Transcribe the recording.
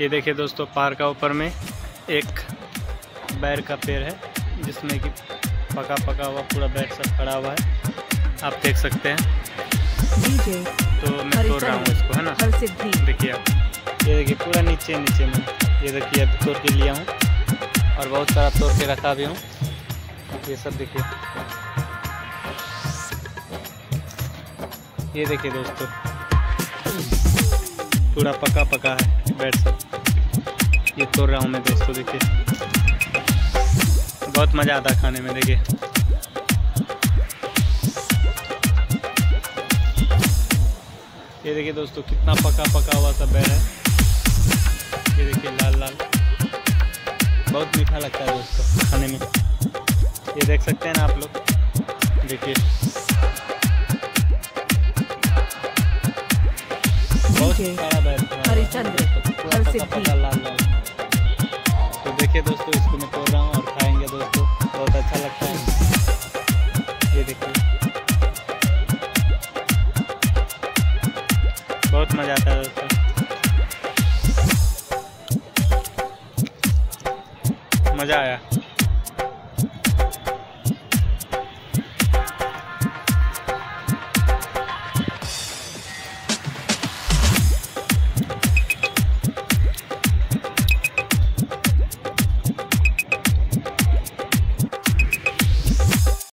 ये देखिए दोस्तों, पहाड़ का ऊपर में एक बैर का पेड़ है जिसमें कि पका हुआ पूरा बैर सब खड़ा हुआ है, आप देख सकते हैं। तो मैं तोड़ रहा हूँ इसको, है ना। देखिए आप, ये देखिए पूरा नीचे में, ये देखिए अभी तोड़ के लिया हूँ और बहुत सारा तोड़ के रखा भी हूँ। ये सब देखिए, ये देखिए दोस्तों पूरा पका है बैठ सब। ये तोड़ रहा हूँ मैं दोस्तों, देखिए बहुत मज़ा आता है खाने में। देखिए ये देखिए दोस्तों कितना पका हुआ सब बैर है। ये देखिए लाल बहुत मीठा लगता है दोस्तों खाने में। ये देख सकते हैं ना आप लोग, देखिए बहुत सारा बैर लाल। तो देखिए दोस्तों इसको मैं तोड़ रहा हूँ और खाएंगे दोस्तों, बहुत अच्छा लगता है। ये देखिए बहुत मजा आता है दोस्तों, मजा आया।